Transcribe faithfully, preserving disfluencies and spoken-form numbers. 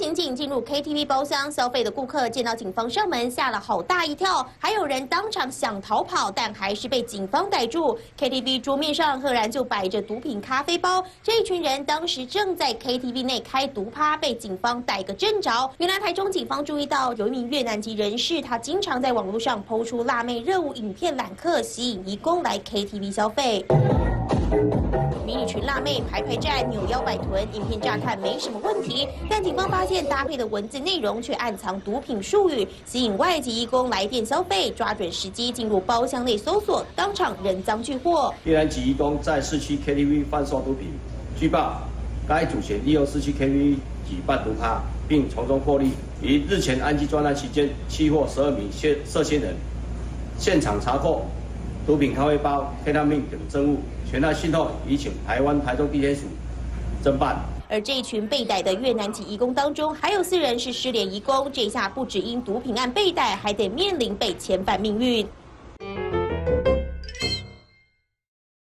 刑警进入 K T V 包厢消费的顾客见到警方上门，吓了好大一跳，还有人当场想逃跑，但还是被警方逮住。K T V 桌面上赫然就摆着毒品咖啡包，这群人当时正在 K T V 内开毒趴，被警方逮个正着。原来台中警方注意到，有一名越南籍人士，他经常在网络上抛出辣妹热舞影片揽客，吸引移工来 K T V 消费。 迷你裙辣妹排排站、扭腰摆臀，影片乍看没什么问题，但警方发现搭配的文字内容却暗藏毒品术语，吸引外籍移工来店消费。抓准时机进入包厢内搜索，当场人赃俱获。越南籍移工在市区 K T V 贩售毒品，据报该主嫌利用市区 K T V 举办毒趴，并从中获利。于日前安基专案期间，缉获十二名涉涉嫌人，现场查扣毒品咖啡包、黑他命等证物。 全案讯后已请台湾台中地检署侦办。而这一群被逮的越南籍移工当中，还有四人是失联移工，这下不只因毒品案被逮，还得面临被遣返命运。